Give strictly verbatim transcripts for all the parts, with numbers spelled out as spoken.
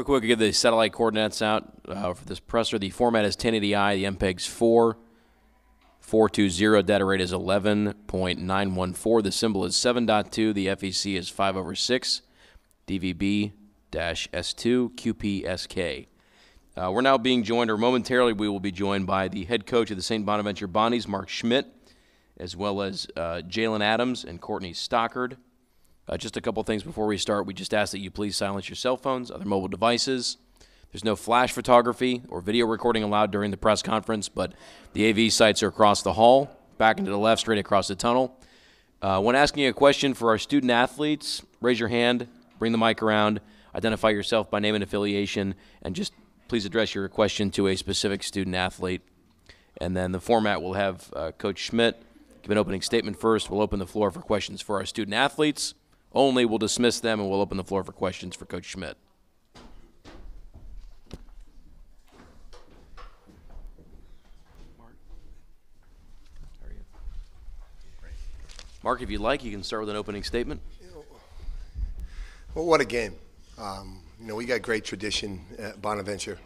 Real quick, get the satellite coordinates out uh, for this presser. The format is ten eighty i. The M P E G's four. four two zero. Data rate is eleven point nine one four. The symbol is seven point two. The F E C is five over six. D V B S two. Q P S K. Uh, we're now being joined, or momentarily we will be joined, by the head coach of the Saint Bonaventure Bonnies, Mark Schmidt, as well as uh, Jalen Adams and Courtney Stockard. Uh, just a couple things before we start. We just ask that you please silence your cell phones, other mobile devices. There's no flash photography or video recording allowed during the press conference, but the A V sites are across the hall, back into the left, straight across the tunnel. Uh, when asking a question for our student athletes, raise your hand, bring the mic around, identify yourself by name and affiliation, and just please address your question to a specific student athlete. And then the format will have uh, Coach Schmidt give an opening statement first. We'll open the floor for questions for our student athletes. Only we'll dismiss them, and we'll open the floor for questions for Coach Schmidt. Mark, if you'd like, you can start with an opening statement. Well, what a game. Um, you know, we got great tradition at Bonaventure.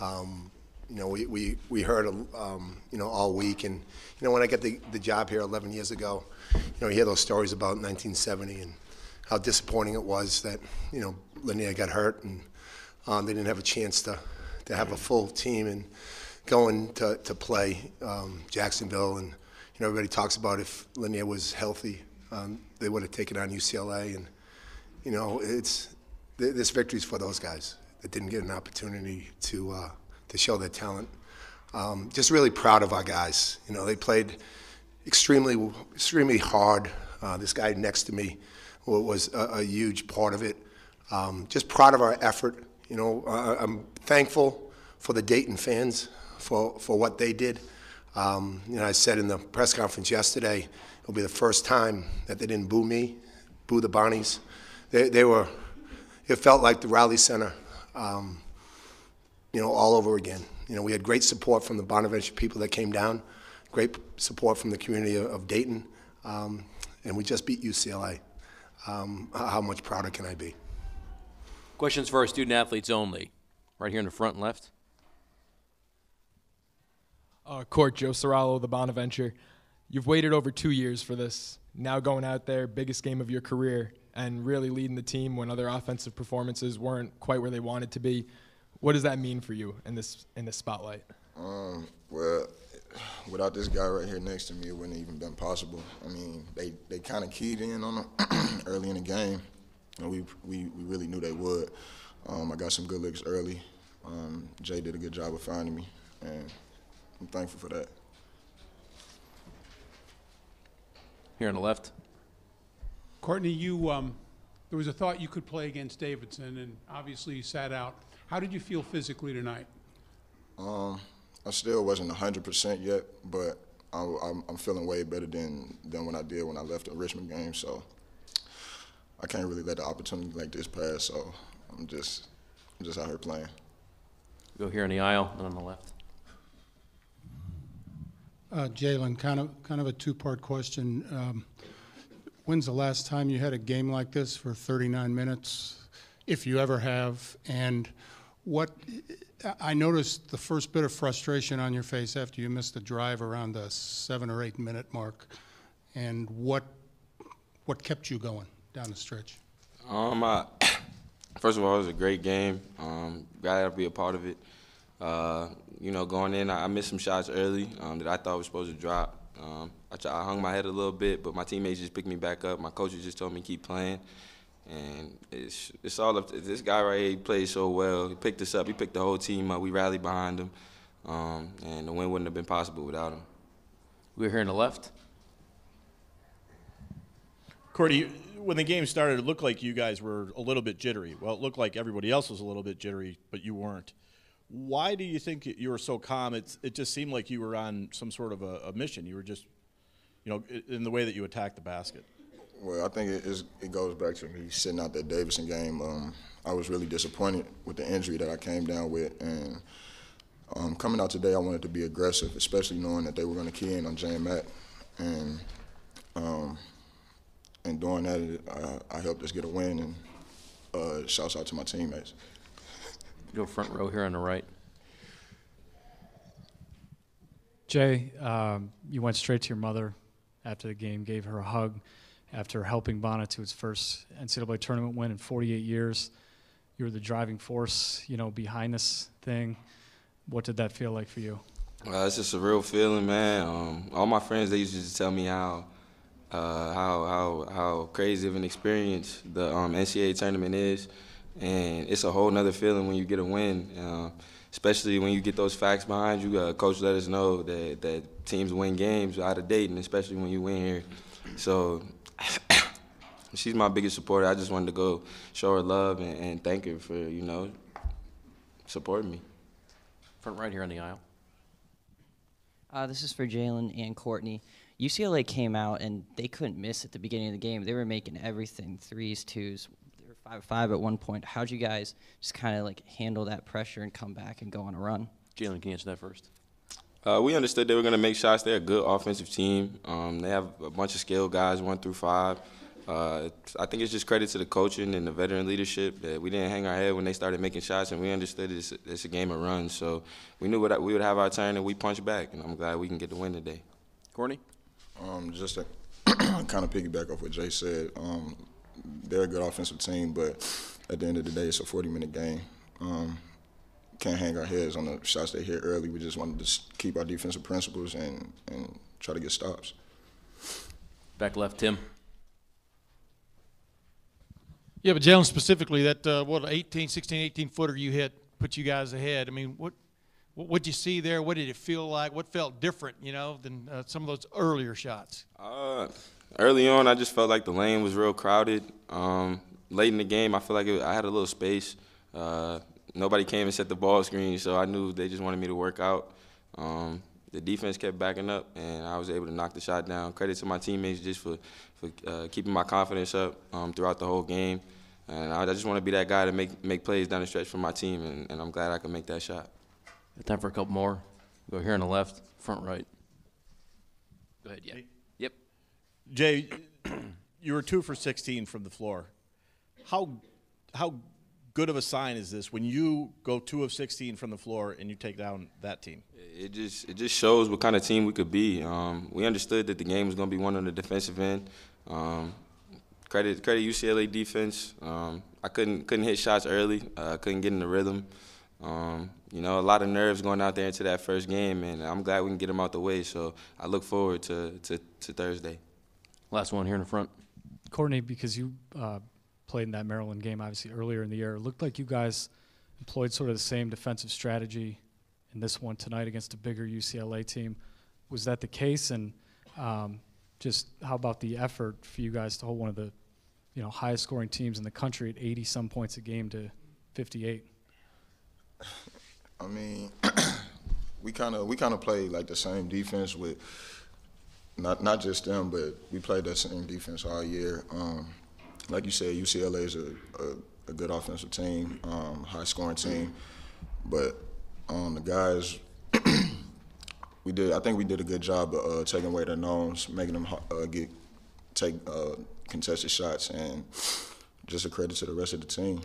Um, you know, we, we, we heard, um, you know, all week. And, you know, when I got the, the job here eleven years ago, you know, you hear those stories about nineteen seventy and how disappointing it was that, you know, Lanier got hurt and um, they didn't have a chance to, to have a full team and going to, to play um, Jacksonville. And, you know, everybody talks about if Lanier was healthy, um, they would have taken on U C L A. And, you know, it's th this victory's for those guys that didn't get an opportunity to uh, to show their talent. Um, just really proud of our guys. You know, they played extremely, extremely hard. Uh, this guy next to me was a, a huge part of it. Um, just proud of our effort. You know, uh, I'm thankful for the Dayton fans for, for what they did. Um, you know, I said in the press conference yesterday, it'll be the first time that they didn't boo me, boo the Bonnies. They, they were, it felt like the Raleigh Center, um, you know, all over again. You know, we had great support from the Bonaventure people that came down, great support from the community of, of Dayton, um, and we just beat U C L A. Um, how much prouder can I be? Questions for our student athletes only. Right here in the front and left. Uh, Court, Joe Sorallo, the Bonaventure. You've waited over two years for this. Now going out there, biggest game of your career, and really leading the team when other offensive performances weren't quite where they wanted to be. What does that mean for you in this in this spotlight? Um, well, without this guy right here next to me, it wouldn't have even been possible. I mean, they, they kind of keyed in on them early in the game, and we, we, we really knew they would. Um, I got some good looks early. Um, Jay did a good job of finding me, and I'm thankful for that. Here on the left. Courtney, you um, there was a thought you could play against Davidson, and obviously you sat out. How did you feel physically tonight? Um, I still wasn't one hundred percent yet, but I, I'm, I'm feeling way better than than when I did when I left the Richmond game. So I can't really let the opportunity like this pass. So I'm just I'm just out here playing. Go here in the aisle and on the left. Uh, Jalen, kind of kind of a two-part question. Um, When's the last time you had a game like this for thirty-nine minutes, if you ever have? And what I noticed the first bit of frustration on your face after you missed the drive around the seven or eight minute mark. And what what kept you going down the stretch? Um, I, first of all, it was a great game. Um, glad to be a part of it. Uh, you know, going in, I, I missed some shots early um, that I thought was supposed to drop. Um, I, tried, I hung my head a little bit, but my teammates just picked me back up. My coaches just told me to keep playing, and it's it's all up to this guy right here. He played so well. He picked us up. He picked the whole team up. We rallied behind him, um, and the win wouldn't have been possible without him. We're here on the left. Cordy, when the game started, it looked like you guys were a little bit jittery. Well, it looked like everybody else was a little bit jittery, but you weren't. Why do you think you were so calm? It's, it just seemed like you were on some sort of a, a mission. You were just, you know, in the way that you attacked the basket. Well, I think it, is, it goes back to me sitting out that Davidson game. Um, I was really disappointed with the injury that I came down with. And um, coming out today, I wanted to be aggressive, especially knowing that they were going to key in on Jay and Matt. And, um, and doing that, I, I helped us get a win. And uh, shouts out to my teammates. Go front row here on the right. Jay, um, you went straight to your mother after the game, gave her a hug after helping Bonna to its first N C double A tournament win in forty-eight years. You were the driving force, you know, behind this thing. What did that feel like for you? Uh, it's just a real feeling, man. Um, all my friends, they used to just tell me how uh, how how how crazy of an experience the um, N C double A tournament is, and it's a whole nother feeling when you get a win. Uh, especially when you get those facts behind you. Uh, Coach let us know that, that teams win games out of Dayton, especially when you win here. So she's my biggest supporter. I just wanted to go show her love and, and thank her for, you know, supporting me. Front right here on the aisle. Uh, this is for Jalen and Courtney. U C L A came out, and they couldn't miss at the beginning of the game. They were making everything, threes, twos. Five, five at one point. How'd you guys just kind of like handle that pressure and come back and go on a run? Jalen, can you answer that first? Uh, we understood they were going to make shots. They're a good offensive team. Um, they have a bunch of skilled guys, one through five. Uh, I think it's just credit to the coaching and the veteran leadership that we didn't hang our head when they started making shots, and we understood it's, it's a game of runs. So we knew what, we would have our turn, and we punched back, and I'm glad we can get the win today. Courtney? Um, just to kind of piggyback off what Jay said, um, they're a good offensive team, but at the end of the day, it's a forty-minute game. Um, can't hang our heads on the shots they hit early. We just wanted to keep our defensive principles and, and try to get stops. Back left, Tim. Yeah, but Jalen, specifically, that uh, what eighteen, sixteen, eighteen-footer you hit put you guys ahead. I mean, what what did you see there? What did it feel like? What felt different, you know, than uh, some of those earlier shots? Uh. Early on, I just felt like the lane was real crowded. Um, late in the game, I feel like it was, I had a little space. Uh, nobody came and set the ball screen, so I knew they just wanted me to work out. Um, the defense kept backing up, and I was able to knock the shot down. Credit to my teammates just for, for uh, keeping my confidence up um, throughout the whole game. And I, I just want to be that guy to make, make plays down the stretch for my team, and, and I'm glad I could make that shot. Time for a couple more. Go here on the left, front right. Go ahead, yeah. Jay, you were two for sixteen from the floor. How how good of a sign is this when you go two of sixteen from the floor and you take down that team? It just it just shows what kind of team we could be. Um, we understood that the game was going to be won on the defensive end. Um, credit credit U C L A defense. Um, I couldn't couldn't hit shots early. I uh, couldn't get in the rhythm. Um, you know, a lot of nerves going out there into that first game, and I'm glad we can get them out the way. So I look forward to to, to Thursday. Last one here in the front. Courtney, because you uh, played in that Maryland game, obviously, earlier in the year, it looked like you guys employed sort of the same defensive strategy in this one tonight against a bigger U C L A team. Was that the case? And um, just how about the effort for you guys to hold one of the you know, highest scoring teams in the country at eighty-some points a game to fifty-eight? I mean, we kind of we kind of played like the same defense with – Not not just them, but we played that same defense all year. Um, like you said, U C L A is a, a, a good offensive team, um, high-scoring team. But um, the guys, we did. I think we did a good job of uh, taking away their knowns, making them uh, get take uh, contested shots, and just a credit to the rest of the team.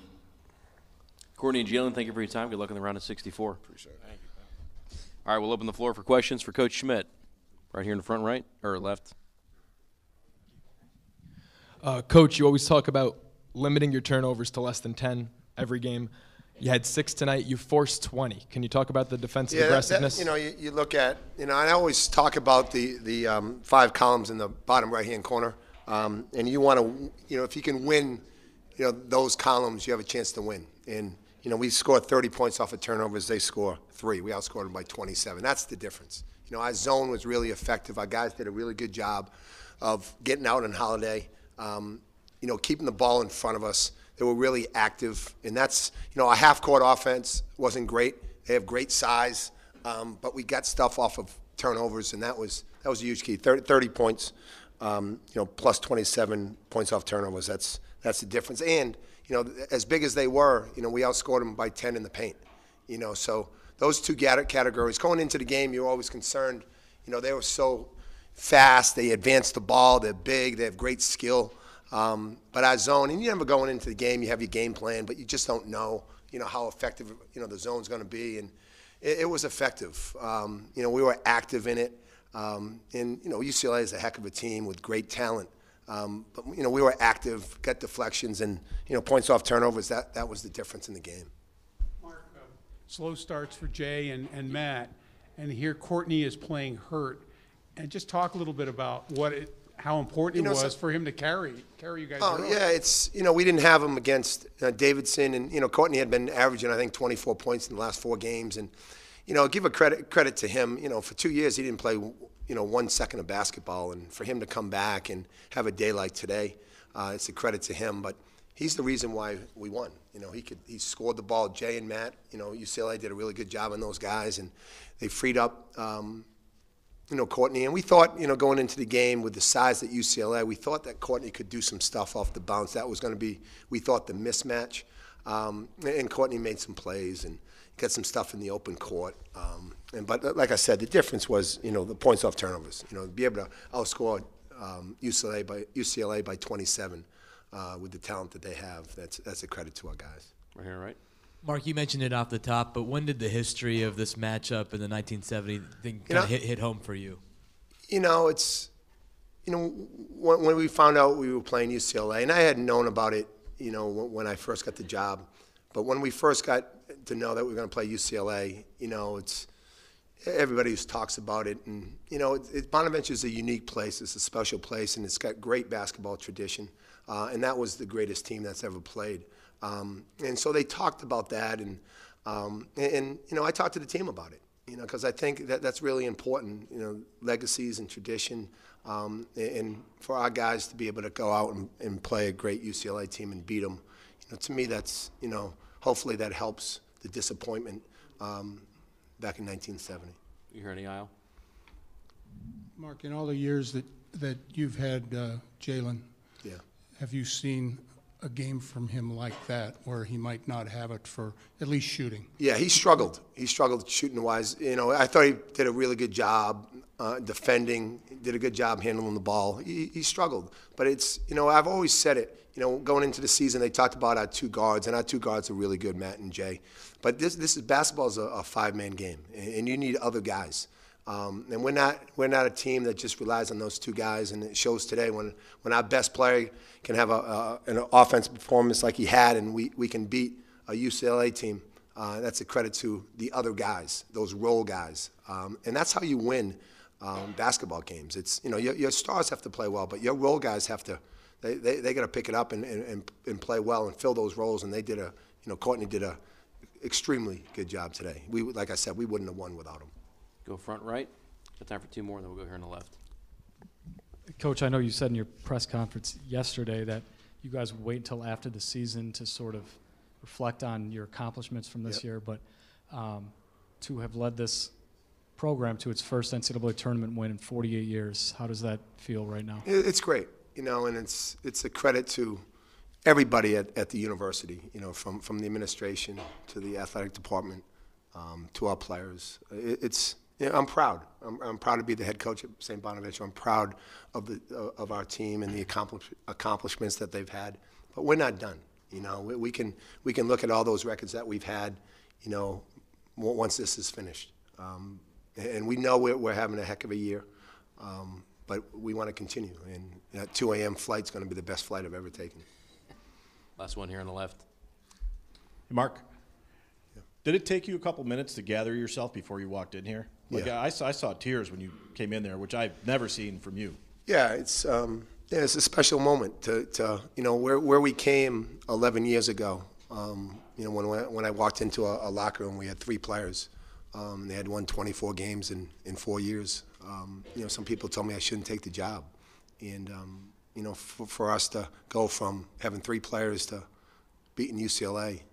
Courtney and Jalen, thank you for your time. Good luck in the round of sixty-four. Appreciate it. Thank you. All right, we'll open the floor for questions for Coach Schmidt. Right here in the front right, or left. Uh, Coach, you always talk about limiting your turnovers to less than ten every game. You had six tonight. You forced twenty. Can you talk about the defensive yeah, aggressiveness? That, you know, you, you look at, you know, and I always talk about the, the um, five columns in the bottom right-hand corner. Um, and you want to, you know, if you can win, you know, those columns, you have a chance to win. And, you know, we scored thirty points off of turnovers. They score three. We outscored them by twenty-seven. That's the difference. You know, our zone was really effective. Our guys did a really good job of getting out on Holiday, um, you know, keeping the ball in front of us. They were really active. And that's, you know, our half-court offense wasn't great. They have great size. Um, but we got stuff off of turnovers, and that was that was a huge key. thirty, thirty points, um, you know, plus twenty-seven points off turnovers. That's, that's the difference. And, you know, as big as they were, you know, we outscored them by ten in the paint, you know, so – those two categories. Going into the game, you're always concerned. You know, they were so fast. They advance the ball. They're big. They have great skill. Um, but our zone, and you never going into the game, you have your game plan, but you just don't know. You you know, how effective, you know, the zone's going to be. And it, it was effective. Um, you know, we were active in it. Um, and, you know, U C L A is a heck of a team with great talent. Um, but, you know, we were active, got deflections and, you know, points off turnovers. That, that was the difference in the game. Mark, uh, slow starts for Jay and, and Matt. And here Courtney is playing hurt. And just talk a little bit about what it, how important you know, it was so, for him to carry carry you guys. Oh around. Yeah, it's you know we didn't have him against uh, Davidson, and you know Courtney had been averaging I think twenty-four points in the last four games, and you know give a credit credit to him. You know for two years he didn't play you know one second of basketball, and for him to come back and have a day like today, uh, it's a credit to him. But he's the reason why we won. You know he could he scored the ball. Jay and Matt, you know U C L A did a really good job on those guys, and they freed up. Um, You know, Courtney, and we thought, you know, going into the game with the size at U C L A, we thought that Courtney could do some stuff off the bounce. That was going to be, we thought, the mismatch. Um, and Courtney made some plays and got some stuff in the open court. Um, and But like I said, the difference was, you know, the points off turnovers. You know, be able to outscore um, U C L A by U C L A by twenty-seven uh, with the talent that they have. That's that's a credit to our guys. Right here, right? Mark, you mentioned it off the top, but when did the history of this matchup in the nineteen seventy thing kind of hit, hit home for you? You know, it's, you know, when, when we found out we were playing U C L A, and I had known about it, you know, when, when I first got the job, but when we first got to know that we were going to play U C L A, you know, it's, everybody just talks about it, and, you know, it, it, Bonaventure is a unique place, it's a special place, and it's got great basketball tradition, uh, and that was the greatest team that's ever played. Um, and so they talked about that, and, um, and, and, you know, I talked to the team about it, you know, because I think that that's really important, you know, legacies and tradition, um, and, and for our guys to be able to go out and, and play a great U C L A team and beat them. You know, to me, that's, you know, hopefully that helps the disappointment um, back in nineteen seventy. You hear any, aisle? Mark, in all the years that, that you've had uh, Jalen, yeah. have you seen – a game from him like that where he might not have it for at least shooting? Yeah, he struggled. He struggled shooting wise. You know, I thought he did a really good job uh, defending, did a good job handling the ball. He, he struggled. But it's, you know, I've always said it, you know, going into the season, they talked about our two guards, and our two guards are really good, Matt and Jay. But this this is basketball is a, a five-man game, and, and you need other guys. Um, and we're not we're not a team that just relies on those two guys, and it shows today when when our best player can have a, a an offensive performance like he had, and we, we can beat a U C L A team. Uh, that's a credit to the other guys, those role guys, um, and that's how you win um, basketball games. It's you know your, your stars have to play well, but your role guys have to they they, they got to pick it up and, and and play well and fill those roles. And they did a you know Courtney did a extremely good job today. We like I said, we wouldn't have won without him. Go front right. Got time for two more, and then we'll go here on the left. Coach, I know you said in your press conference yesterday that you guys would wait until after the season to sort of reflect on your accomplishments from this yep. year, but um, to have led this program to its first N C double A tournament win in forty-eight years, how does that feel right now? It's great, you know, and it's it's a credit to everybody at, at the university, you know, from, from the administration to the athletic department um, to our players. It, it's Yeah, I'm proud. I'm, I'm proud to be the head coach at Saint Bonaventure. I'm proud of the uh, of our team and the accompli accomplishments that they've had. But we're not done. You know, we, we can we can look at all those records that we've had. You know, once this is finished, um, and we know we're, we're having a heck of a year. Um, but we want to continue. And that two A M flight's going to be the best flight I've ever taken. Last one here on the left. Hey, Mark, yeah. Did it take you a couple minutes to gather yourself before you walked in here? Like yeah. I, saw, I saw tears when you came in there, which I've never seen from you. Yeah, it's um, yeah, it's a special moment to, to you know where where we came eleven years ago. Um, you know when when I walked into a, a locker room, we had three players. Um, they had won twenty-four games in in four years. Um, you know some people told me I shouldn't take the job, and um, you know for, for us to go from having three players to beating U C L A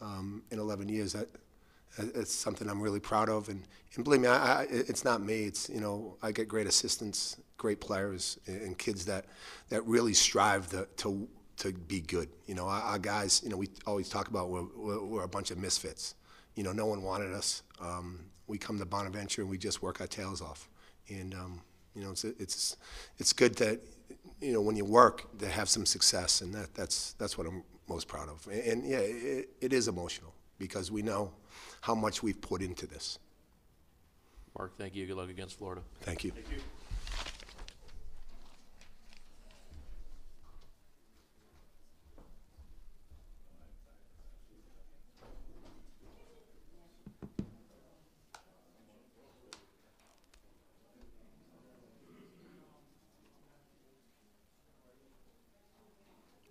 um, in eleven years, that. It's something I'm really proud of, and, and believe me, I, I, it's not me. It's you know I get great assistants, great players, and, and kids that that really strive to to, to be good. You know, our, our guys. You know, we always talk about we're, we're, we're a bunch of misfits. You know, no one wanted us. Um, we come to Bonaventure and we just work our tails off. And um, you know, it's it's it's good that you know when you work to have some success, and that that's that's what I'm most proud of. And, and yeah, it, it is emotional. because we know how much we've put into this. Mark, thank you. Good luck against Florida. Thank you. Thank you.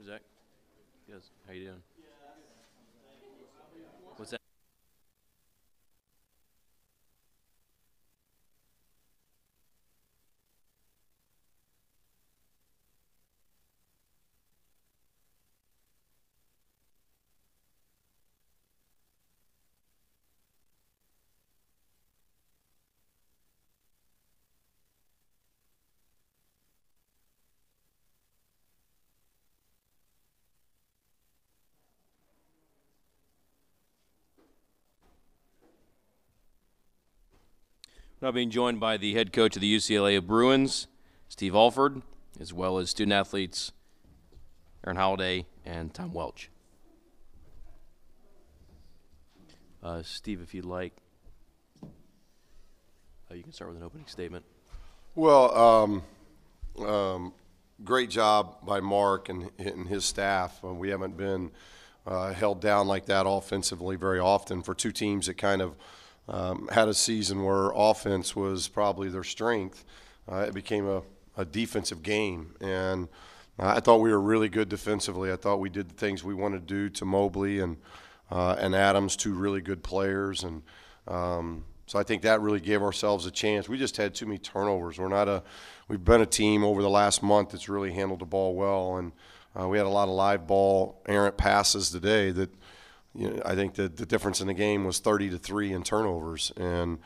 Zach? Yes. How you doing? What's that? Now being joined by the head coach of the U C L A Bruins, Steve Alford, as well as student athletes Aaron Holiday and Tom Welch. Uh, Steve, if you'd like, uh, you can start with an opening statement. Well, um, um, great job by Mark and, and his staff. We haven't been uh, held down like that offensively very often for two teams that kind of Um, had a season where offense was probably their strength. Uh, it became a, a defensive game, and I thought we were really good defensively. I thought we did the things we wanted to do to Mobley and uh, and Adams, two really good players, and um, so I think that really gave ourselves a chance. We just had too many turnovers. We're not a we've been a team over the last month that's really handled the ball well, and uh, we had a lot of live ball errant passes today that. You know, I think that the difference in the game was thirty to three in turnovers, and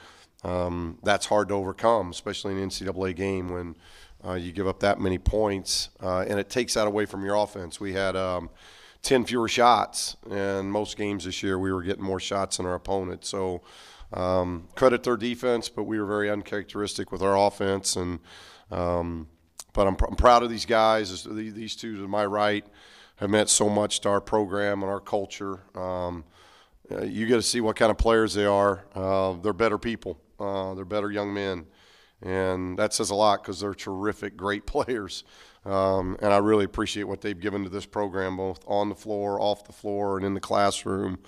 um, that's hard to overcome, especially in an N C double A game when uh, you give up that many points, uh, and it takes that away from your offense. We had um, ten fewer shots, and most games this year we were getting more shots than our opponent. So um, credit their defense, but we were very uncharacteristic with our offense. And um, but I'm, pr I'm proud of these guys. These two to my right have meant so much to our program and our culture. Um, you get to see what kind of players they are. Uh, they're better people. Uh, they're better young men. And that says a lot because they're terrific, great players. Um, and I really appreciate what they've given to this program, both on the floor, off the floor, and in the classroom.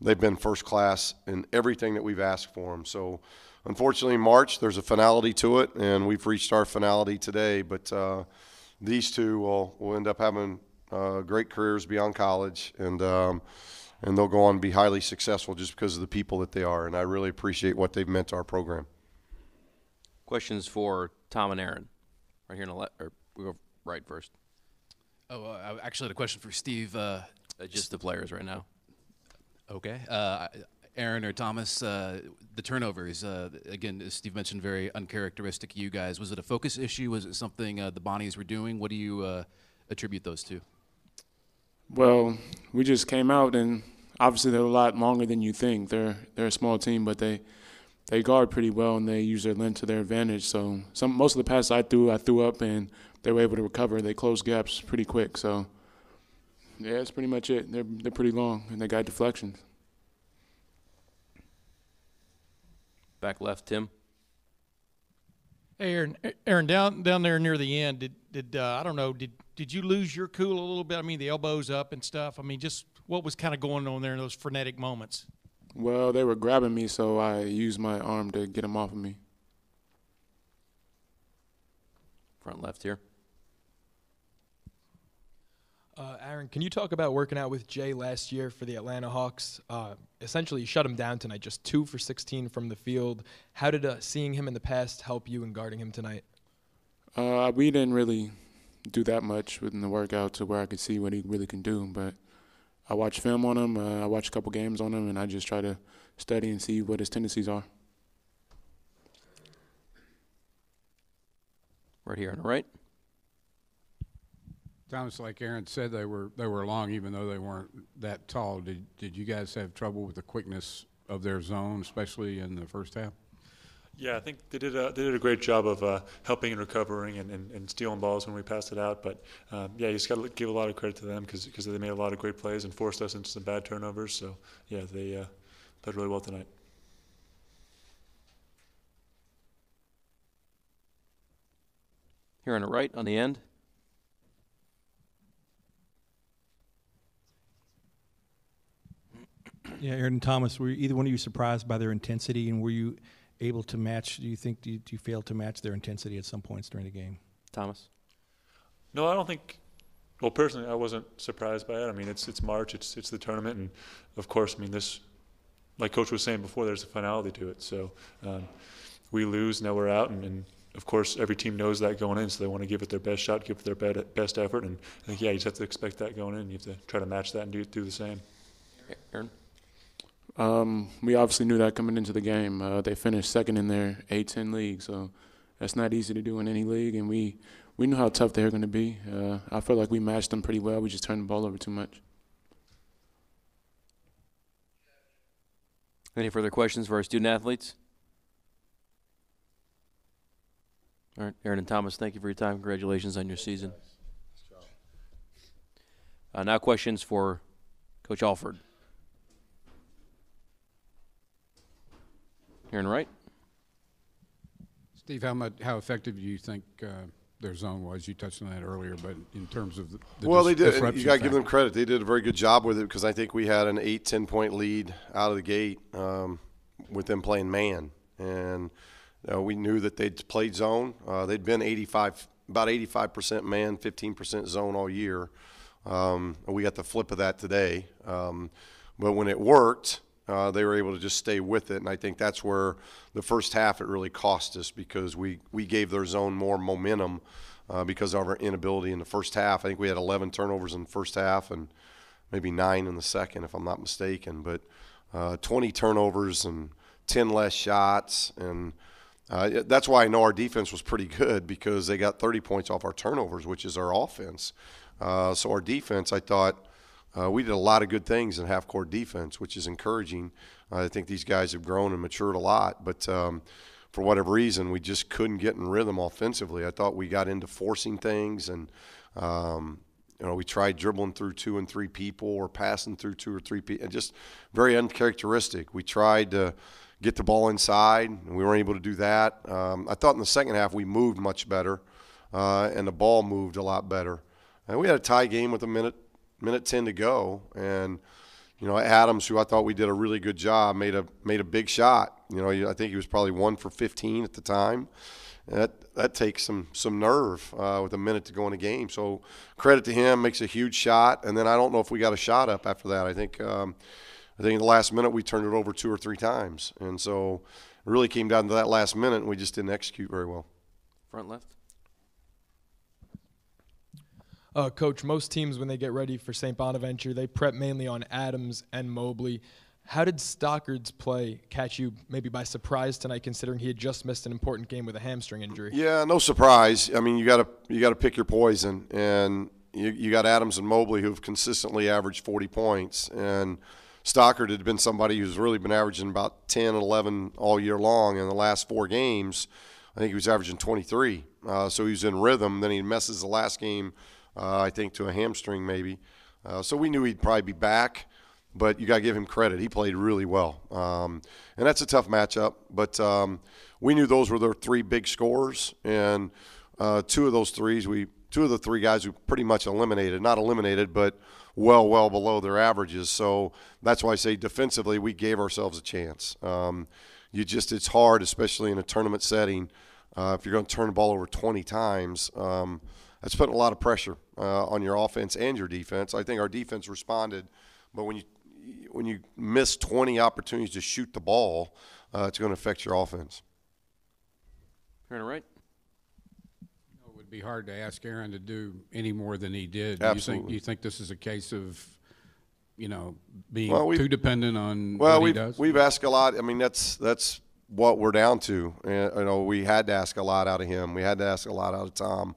They've been first class in everything that we've asked for them. So, unfortunately, in March, there's a finality to it, and we've reached our finality today. But uh, these two will, will end up having – Uh, great careers beyond college, and um, and they'll go on and be highly successful just because of the people that they are, and I really appreciate what they've meant to our program. Questions for Tom and Aaron. Right here in the left, or we go right first. Oh, uh, I actually had a question for Steve. Uh, uh, just the players right now. Okay. Uh, Aaron or Thomas, uh, the turnovers, uh, again, as Steve mentioned, very uncharacteristic of you guys. Was it a focus issue? Was it something uh, the Bonnies were doing? What do you uh, attribute those to? Well, we just came out, and obviously they're a lot longer than you think. They're they're a small team, but they they guard pretty well, and they use their length to their advantage. So some most of the passes I threw, I threw up, and they were able to recover. They closed gaps pretty quick. So yeah, that's pretty much it. They're they're pretty long, and they got deflections. Back left, Tim. Hey, Aaron, Aaron, down down there near the end, did did uh, I don't know did. Did you lose your cool a little bit? I mean, the elbows up and stuff. I mean, just what was kind of going on there in those frenetic moments? Well, they were grabbing me, so I used my arm to get them off of me. Front left here. Uh, Aaron, can you talk about working out with Jay last year for the Atlanta Hawks? Uh, essentially, you shut him down tonight, just two for sixteen from the field. How did uh, seeing him in the past help you in guarding him tonight? Uh, we didn't really do that much within the workout to where I could see what he really can do. But I watch film on him, uh, I watch a couple games on him, and I just try to study and see what his tendencies are. Right here on the right. Thomas, like Aaron said, they were they were long even though they weren't that tall. Did, did you guys have trouble with the quickness of their zone, especially in the first half? Yeah, I think they did a, they did a great job of uh, helping and recovering and, and, and stealing balls when we passed it out. But, um, yeah, you just got to give a lot of credit to them because because they made a lot of great plays and forced us into some bad turnovers. So, yeah, they uh, played really well tonight. Here on the right on the end. Yeah, Aaron and Thomas, were either one of you surprised by their intensity, and were you able to match? Do you think do you, do you fail to match their intensity at some points during the game? Thomas? No, I don't think. Well, personally, I wasn't surprised by it. I mean, it's it's March, it's it's the tournament, and of course, I mean this. Like Coach was saying before, there's a finality to it. So um, we lose, now we're out, and, and of course, every team knows that going in, so they want to give it their best shot, give it their best effort, and I think yeah, you just have to expect that going in. You have to try to match that and do do the same. Aaron. Um, we obviously knew that coming into the game. Uh, they finished second in their A ten league, so that's not easy to do in any league. And we, we knew how tough they were going to be. Uh, I feel like we matched them pretty well. We just turned the ball over too much. Any further questions for our student athletes? All right, Aaron and Thomas, thank you for your time. Congratulations on your season. Uh, now questions for Coach Alford. Aaron Wright. Steve, how much, how effective do you think uh, their zone was? You touched on that earlier, but in terms of the, the well, they did. You got to give them credit. They did a very good job with it because I think we had an eight, ten point lead out of the gate um, with them playing man, and uh, we knew that they'd played zone. Uh, they'd been eighty-five, about eighty-five percent man, fifteen percent zone all year. Um, we got the flip of that today, um, but when it worked. Uh, they were able to just stay with it, and I think that's where the first half it really cost us because we, we gave their zone more momentum uh, because of our inability in the first half. I think we had eleven turnovers in the first half and maybe nine in the second, if I'm not mistaken. But uh, twenty turnovers and ten less shots, and uh, that's why I know our defense was pretty good because they got thirty points off our turnovers, which is our offense. Uh, so our defense, I thought – Uh, we did a lot of good things in half-court defense, which is encouraging. Uh, I think these guys have grown and matured a lot. But um, for whatever reason, we just couldn't get in rhythm offensively. I thought we got into forcing things, and um, you know, we tried dribbling through two and three people or passing through two or three people. Just very uncharacteristic. We tried to get the ball inside, and we weren't able to do that. Um, I thought in the second half we moved much better, uh, and the ball moved a lot better. And we had a tie game with a minute. Minute ten to go, and you know Adams, who I thought we did a really good job, made a made a big shot. You know, I think he was probably one for fifteen at the time. And that that takes some some nerve uh, with a minute to go in the game. So credit to him, makes a huge shot. And then I don't know if we got a shot up after that. I think um, I think in the last minute we turned it over two or three times, and so it really came down to that last minute, and we just didn't execute very well. Front left. Uh, Coach, most teams, when they get ready for Saint Bonaventure, they prep mainly on Adams and Mobley. How did Stockard's play catch you maybe by surprise tonight, considering he had just missed an important game with a hamstring injury? Yeah, no surprise. I mean, you got to you got to pick your poison, and you, you got Adams and Mobley who've consistently averaged forty points, and Stockard had been somebody who's really been averaging about ten and eleven all year long. In the last four games, I think he was averaging twenty-three, uh, so he was in rhythm. Then he messes the last game. Uh, I think to a hamstring maybe. Uh, so we knew he'd probably be back, but you got to give him credit. He played really well. Um, and that's a tough matchup, but um, we knew those were their three big scorers, and uh, two of those threes, we two of the three guys we pretty much eliminated, not eliminated, but well, well below their averages. So that's why I say defensively we gave ourselves a chance. Um, you just it's hard, especially in a tournament setting, uh, if you're going to turn the ball over twenty times. Um, That's putting a lot of pressure uh, on your offense and your defense. I think our defense responded, but when you when you miss twenty opportunities to shoot the ball, uh, it's going to affect your offense. Aaron Wright. You know, it would be hard to ask Aaron to do any more than he did. Absolutely. You think, you think this is a case of, you know, being well, too dependent on well, what he does? Well, we've asked a lot. I mean, that's that's what we're down to. And, you know, we had to ask a lot out of him. We had to ask a lot out of Tom.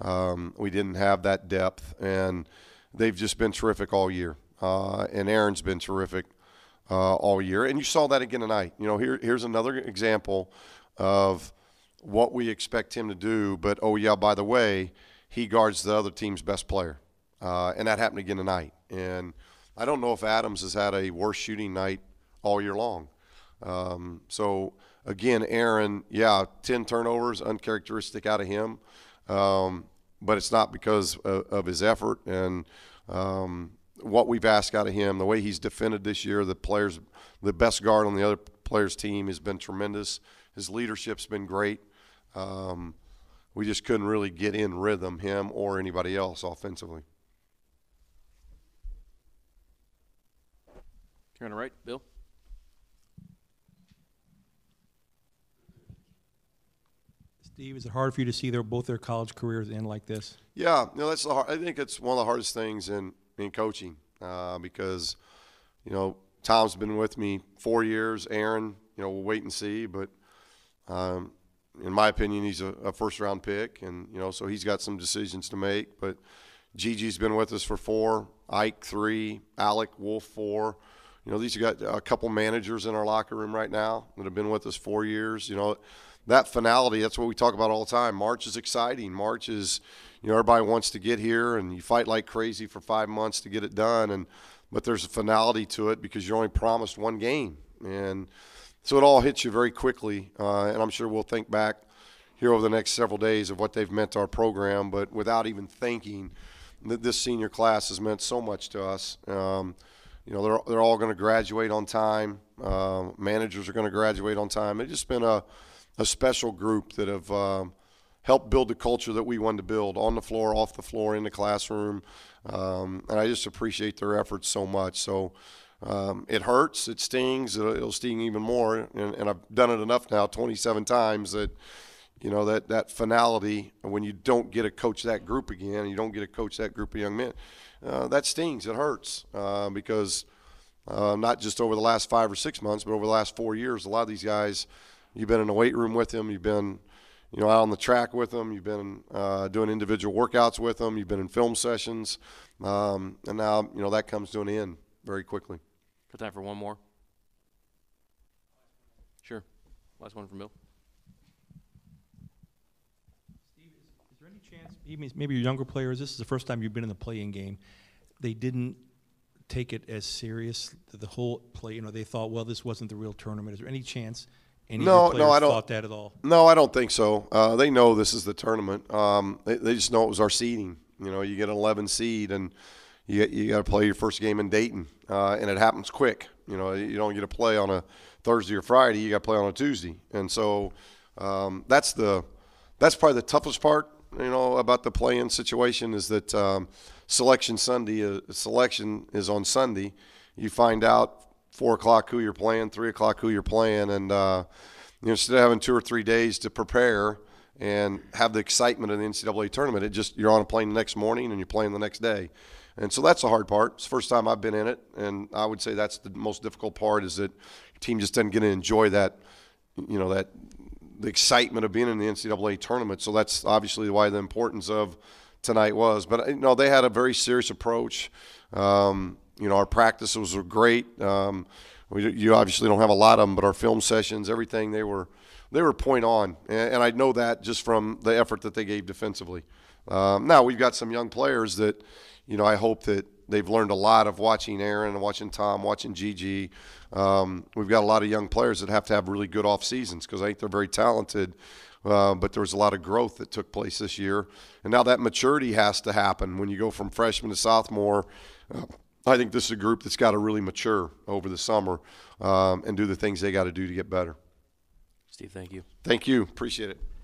Um, we didn't have that depth, and they've just been terrific all year. Uh, and Aaron's been terrific uh, all year. And you saw that again tonight. You know, here here's another example of what we expect him to do. But, oh, yeah, by the way, he guards the other team's best player. Uh, and that happened again tonight. And I don't know if Adams has had a worse shooting night all year long. Um, so, again, Aaron, yeah, ten turnovers, uncharacteristic out of him. Um, but it's not because of, of his effort and um, what we've asked out of him. The way he's defended this year, the players, the best guard on the other player's team has been tremendous. His leadership's been great. Um, we just couldn't really get in rhythm, him or anybody else offensively. You're on the right, Bill. Steve, is it hard for you to see their both their college careers end like this? Yeah, no, that's the hard, I think it's one of the hardest things in in coaching uh, because, you know, Tom's been with me four years. Aaron, you know, we'll wait and see, but um, in my opinion, he's a, a first round pick, and you know, so he's got some decisions to make. But Gigi's been with us for four, Ike three, Alec Wolf four. You know, these have got a couple managers in our locker room right now that have been with us four years. You know, that finality, that's what we talk about all the time. March is exciting. March is, you know, everybody wants to get here, and you fight like crazy for five months to get it done. And but there's a finality to it because you're only promised one game. And so it all hits you very quickly. Uh, and I'm sure we'll think back here over the next several days of what they've meant to our program. But without even thinking, that this senior class has meant so much to us. Um, You know, they're, they're all going to graduate on time. Uh, managers are going to graduate on time. It's just been a, a special group that have um, helped build the culture that we wanted to build on the floor, off the floor, in the classroom. Um, and I just appreciate their efforts so much. So um, it hurts. It stings. It'll, it'll sting even more. And, and I've done it enough now twenty-seven times that, you know, that, that finality, when you don't get to coach that group again, you don't get to coach that group of young men, Uh, that stings. It hurts uh, because uh, not just over the last five or six months, but over the last four years, a lot of these guys, you've been in the weight room with them, you've been, you know, out on the track with them, you've been uh, doing individual workouts with them, you've been in film sessions, um, and now you know that comes to an end very quickly. Got time for one more? Sure. Last one from Bill. Chance, maybe your younger players, this is the first time you've been in the play-in game, they didn't take it as serious, the whole play, you know, they thought, well, this wasn't the real tournament. Is there any chance any no, of your players no, thought that at all? No, I don't think so. Uh, they know this is the tournament. Um, they, they just know it was our seeding. You know, you get an eleven seed and you, you got to play your first game in Dayton, uh, and it happens quick. You know, you don't get to play on a Thursday or Friday, you got to play on a Tuesday. And so um, that's the that's probably the toughest part, you know, about the play-in situation is that um, selection Sunday, uh, selection is on Sunday. You find out four o'clock who you're playing, three o'clock who you're playing, and uh, you know, instead of having two or three days to prepare and have the excitement of the N C double A tournament, it just you're on a plane the next morning and you're playing the next day, and so that's the hard part. It's the first time I've been in it, and I would say that's the most difficult part is that your team just doesn't get to enjoy that, you know, that. The excitement of being in the N C double A tournament. So that's obviously why the importance of tonight was. But, you know, they had a very serious approach. Um, you know, our practices were great. Um, we, you obviously don't have a lot of them, but our film sessions, everything, they were they were point on. And, and I know that just from the effort that they gave defensively. Um, now we've got some young players that, you know, I hope that they've learned a lot of watching Aaron, watching Tom, watching Gigi. Um, we've got a lot of young players that have to have really good off seasons because I think they're very talented. Uh, but there was a lot of growth that took place this year, and now that maturity has to happen when you go from freshman to sophomore. Uh, I think this is a group that's got to really mature over the summer um, and do the things they got to do to get better. Steve, thank you. Thank you. Appreciate it.